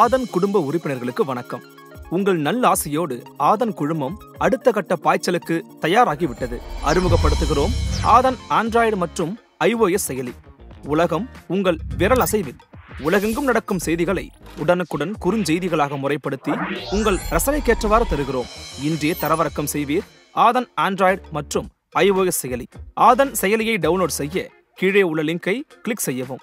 ஆதன் குடும்ப உறுப்பினர்களுக்கு வணக்கம். உங்கள் நல்லாசையோடு ஆதன் குழுமம் அடுத்த கட்ட பாய்ச்சலுக்கு தயாராகிவிட்டது. அறிமுகப்படுத்துகிறோம் ஆதன் ஆண்ட்ராய்டு மற்றும் iOS செயலி. உலகம் உங்கள் விரல் அசைவில். உலகெங்கும் நடக்கும் செய்திகளை உடனுக்குடன் குறுஞ்செய்திகளாக முறைப்படுத்தி உங்கள் ரசனைக்கேற்றவாறு தருகிறோம். இன்றே தரவிறக்கம் செய்வீர் ஆதன் ஆண்ட்ராய்டு மற்றும் iOS செயலி. ஆதன் செயலியை டவுன்லோட் செய்ய கீழே உள்ள லிங்கை கிளிக் செய்யவும்.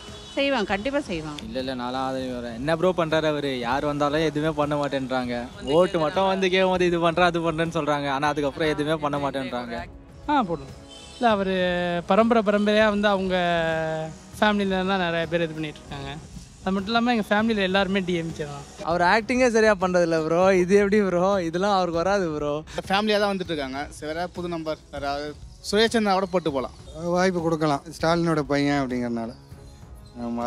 செய்வாங்க, கண்டிப்பாக செய்வாங்க. இல்லை நல்லா வரேன். என்ன ப்ரோ பண்ணுறாரு அவர்? யார் வந்தாலும் எதுவுமே பண்ண மாட்டேன்றாங்க. ஓட்டு மட்டும் வந்து கேட்கும் போது இது பண்ணுறேன் அது பண்ணுறேன்னு சொல்கிறாங்க. ஆனால் அதுக்கப்புறம் எதுவுமே பண்ண மாட்டேன்றாங்க. போடணும். இல்லை அவர் பரம்பரையாக வந்து அவங்க ஃபேமிலியில தான் நிறைய பேர் இது பண்ணிகிட்டு இருக்காங்க. அது மட்டும் இல்லாமல் எங்கள் ஃபேமிலியில் எல்லாருமே டிஎம்கே தான். அவர் ஆக்டிங்கே சரியாக பண்ணுறதில்ல ப்ரோ. இது எப்படி ப்ரோ? இதெல்லாம் அவருக்கு வராது ப்ரோ. ஃபேமிலியாக தான் வந்துட்டு இருக்காங்க. வேற புது நம்பர் சுரேச்சனாவோட போட்டு போகலாம், வாய்ப்பு கொடுக்கலாம். ஸ்டாலினோட பையன் அப்படிங்கிறனால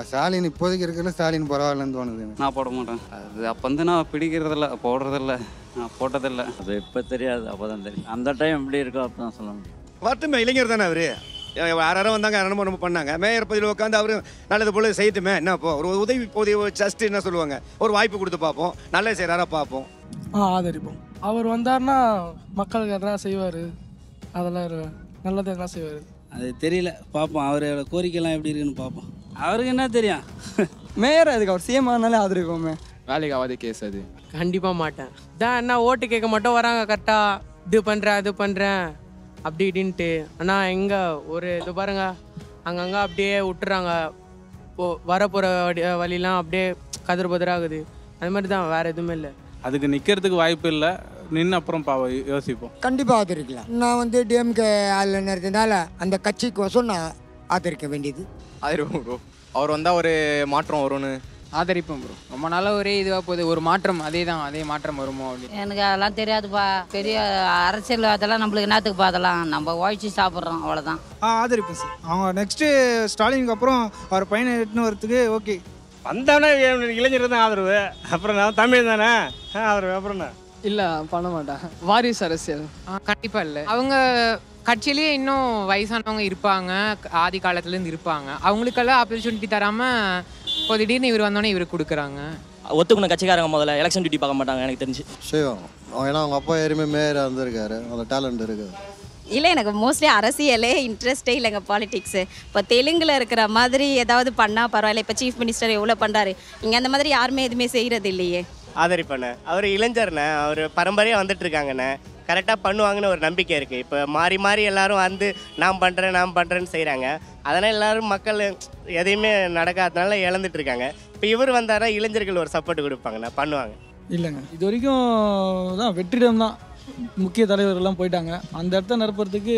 ஸ்டாலின் இப்போதைக்கு இருக்கிற ஸ்டாலின் பரவாயில்லன்னு தோணுது. நான் போட மாட்டேன். அது அப்போ வந்து நான் பிடிக்கிறதில்ல, போடுறதில்ல, நான் போட்டதில்லை. அது இப்போ தெரியாது, அப்போ தான் தெரியும். அந்த டைம் எப்படி இருக்கோ அப்போ தான் சொல்ல முடியும். வரட்டுமே, இளைஞர் தானே அவர். யாரும் வந்தாங்க, யாரும் ரொம்ப பண்ணாங்க. மேயர் பகுதியில் உட்காந்து அவர் நல்லது போல செய்யட்டுமே. என்ன இப்போ ஒரு உதவி பகுதியை ஜஸ்ட் என்ன சொல்லுவாங்க, ஒரு வாய்ப்பு கொடுத்து பார்ப்போம், நல்ல செய்கிறாரா பார்ப்போம், ஆதரிப்போம். அவர் வந்தார்னா மக்களுக்கு எதனா செய்வார், அதெல்லாம் நல்லது எதனா செய்வார். அது தெரியல, பார்ப்போம். அவரோட கோரிக்கைலாம் எப்படி இருக்குன்னு பார்ப்போம். அவருக்கு என்ன தெரியும்? மேயர் அதுக்கு அவர் சேம் ஆனாலே ஆதரிப்போமே. வேலைக்கு ஆகாத கேஸ் அது. கண்டிப்பாக மாட்டேன் தான். என்ன ஓட்டு கேட்க மாட்டோம், வராங்க கரெக்டாக, இது பண்ணுறேன் அப்படி இப்படின்ட்டு. ஆனால் எங்கே ஒரு இது பாருங்க, அங்கங்கே அப்படியே விட்டுறாங்க. ஓ, வரப்போகிற வழிலாம் அப்படியே கதிர் புதிராகுது. அது மாதிரி தான், வேறு எதுவுமே இல்லை. அதுக்கு நிற்கிறதுக்கு வாய்ப்பு இல்லை. நின்று அப்புறம் யோசிப்போம். கண்டிப்பாக ஆதரிக்கலாம். நான் வந்து டிஎம்கே ஆளுநர் இருந்ததுனால அந்த கட்சிக்கு வசம் நான் ஆதரிக்க வேண்டியது. ஆதரிப்போம் ப்ரோ. அவர் வந்தால் ஒரு மாற்றம் வரும்னு ஆதரிப்போம் ப்ரோ. ரொம்ப நாளா ஒரே இதுவாக போகுது, ஒரு மாற்றம். அதே மாற்றம் வருமோ அப்படின்னு எனக்கு அதெல்லாம் தெரியாதுப்பா. பெரிய அரசியல் அதெல்லாம் நம்மளுக்கு என்னத்துக்குப்பா? அதெல்லாம் நம்ம உழைச்சி சாப்பிட்றோம், அவ்வளோதான். ஆதரிப்போம் சார். அவங்க நெக்ஸ்ட்டு ஸ்டாலினுக்கு அப்புறம் அவர் பையனை எட்டுன்னு வரத்துக்கு ஓகே வந்தானே. இளைஞர் தான் ஆதரவு. அப்புறம் நான் தமிழ் தானே ஆதரவு. அப்புறம் இல்லை, பண்ண மாட்டேன். வாரிசு அரசியல் கண்டிப்பாக இல்லை. அவங்க கட்சியிலேயே இன்னும் வயசானவங்க இருப்பாங்க, ஆதி காலத்துலேருந்து இருப்பாங்க. அவங்களுக்கெல்லாம் ஆப்பர்ச்சுனிட்டி தராமல் இப்போ திடீர்னு இவர் வந்தோடனே இவர் கொடுக்குறாங்க. ஒத்துக்கணும் கட்சிக்காரங்க. முதல்ல எலெக்ஷன் டியூட்டி பார்க்க மாட்டாங்க எனக்கு தெரிஞ்சு. சிவம் ஏன்னா அவங்க அப்பா யாருமே மேயராக இருந்திருக்காரு, அந்த டேலண்ட் இருக்குது. இல்லை, எனக்கு மோஸ்ட்லி அரசியலே இன்ட்ரெஸ்டே இல்லைங்க. பாலிடிக்ஸு இப்போ தெலுங்கில் இருக்கிற மாதிரி ஏதாவது பண்ணால் பரவாயில்ல. இப்போ சீஃப் மினிஸ்டர் எவ்வளோ பண்ணுறாரு, இங்கே அந்த மாதிரி யாருமே எதுவுமே செய்கிறது இல்லையே. ஆதரிப்பண்ண. அவர் இளைஞர்ண்ணே, அவர் பரம்பரையாக வந்துட்டு இருக்காங்கண்ணே. கரெக்டாக பண்ணுவாங்கன்னு ஒரு நம்பிக்கை இருக்குது. இப்போ மாறி எல்லோரும் வந்து நான் பண்ணுறேன்னு செய்கிறாங்க. அதனால் எல்லோரும் மக்கள் எதையுமே நடக்காததுனால இழந்துட்டுருக்காங்க. இப்போ இவர் வந்தாரா இளைஞர்கள் ஒரு சப்போர்ட் கொடுப்பாங்கண்ணா, பண்ணுவாங்க. இல்லைங்க, இது வரைக்கும் தான் வெற்றிடம் தான். முக்கிய தலைவர்கள்லாம் போயிட்டாங்க. அந்த இடத்த நிரப்புறதுக்கு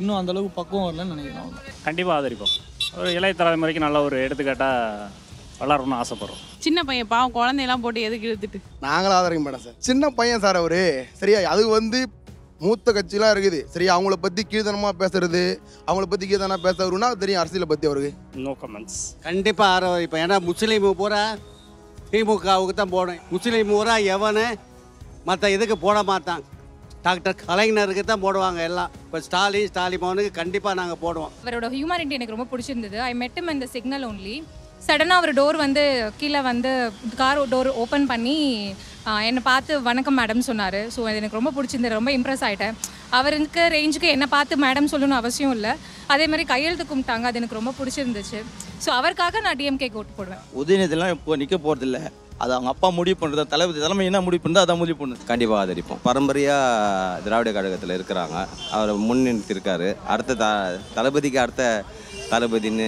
இன்னும் அந்தளவுக்கு பக்குவம் வரலன்னு நினைக்கிறோம். கண்டிப்பாக ஆதரிப்போம். ஒரு இளைய தலைமுறைக்கு நல்ல ஒரு எடுத்துக்காட்டாக வளரணும்னு ஆசைப்படுறோம். சின்ன பையன் பாவம், குழந்தையெல்லாம் போட்டு எதுக்கு இழுத்துட்டு. நாங்களும் ஆதரிக்க மாட்டோம் சார். சின்ன பையன் சார் அவரு. சரியா, அது வந்து மூத்த கட்சியெலாம் இருக்குது. சரியா, அவங்கள பற்றி கீழ்த்தனமாக பேசுறது, அவங்கள பற்றி கீழ்த்தனா பேசுறதுன்னா தெரியும் அரசியலை பற்றி அவருக்கு. No comments. கண்டிப்பாக ஆதரிப்பேன். ஏன்னா முஸ்லீம் பூரா திமுகவுக்கு தான் போடணும். முஸ்லீம் பூரா எவனு மற்ற இதுக்கு போட மாட்டான். டாக்டர் கலைஞருக்கு தான் போடுவாங்க எல்லாம். இப்போ ஸ்டாலினுக்கு கண்டிப்பாக நாங்கள் போடுவோம். அவரோட ஹியூமானிட்டி எனக்கு ரொம்ப பிடிச்சிருந்தது. I met him in the signal only. சடனாக அவர் டோர் வந்து கீழே வந்து கார் டோர் ஓப்பன் பண்ணி என்னை பார்த்து வணக்கம் மேடம் சொன்னார். ஸோ அது எனக்கு ரொம்ப பிடிச்சிருந்தது. ரொம்ப இம்ப்ரெஸ் ஆகிட்டேன். அவருக்கு ரேஞ்சுக்கு என்னை பார்த்து மேடம் சொல்லணும்னு அவசியம் இல்லை. அதே மாதிரி கையெழுத்து கும்பிட்டாங்க, அது எனக்கு ரொம்ப பிடிச்சிருந்துச்சு. ஸோ அவருக்காக நான் டிஎம்கே ஓட்டு போடுவேன். உதயநிதிலாம் இப்போ நிற்க போகிறதில்ல, அது அவங்க அப்பா முடிவு பண்ணுறது. தலைவர் தலைமை என்ன முடிவு பண்ணுறது அதை முடிவு பண்ணுது. கண்டிப்பாக ஆதரிப்போம். பரம்பரையாக திராவிட கழகத்தில் இருக்கிறாங்க, அவர் முன்னிறுத்திருக்காரு. அடுத்த தளபதிக்கு அடுத்த தளபதினு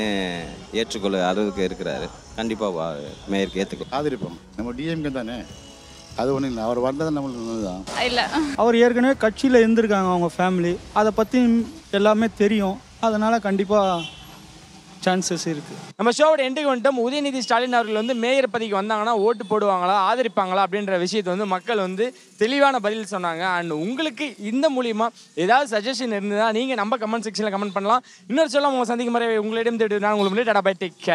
ஏற்றுக்கொள்ள அளவுக்கு இருக்கிறாரு. கண்டிப்பாக மேயருக்கு ஏற்றுக்கொள்ள ஆதரிப்போம். நம்ம டிஎம்கே தானே, அது ஒன்றும் இல்லை. அவர் வந்தது நம்மளுக்கு தான் இல்லை. அவர் ஏற்கனவே கட்சியில் இருந்திருக்காங்க, அவங்க ஃபேமிலி, அதை பற்றி எல்லாமே தெரியும். அதனால் கண்டிப்பாக சான்சஸ் இருக்குது. நம்ம ஷோவோட எண்டுக்கு வந்துட்டோம். உதயநிதி ஸ்டாலின் அவர்கள் வந்து மேயர் பதவிக்கு வந்தாங்கன்னா ஓட்டு போடுவாங்களா ஆதரிப்பாங்களா அப்படின்ற விஷயத்தை வந்து மக்கள் வந்து தெளிவான பதில் சொன்னாங்க. அண்ட் உங்களுக்கு இந்த மூலிமா ஏதாவது சஜஷன் இருந்ததா நீங்கள் நம்ம கமெண்ட் செக்ஷனில் கமெண்ட் பண்ணலாம். இன்னொரு சொல்ல உங்களை சந்திக்கும் முறை உங்களிடம் தேடி நான் உங்களுக்கு டேட்டா பை டேக் கேர்.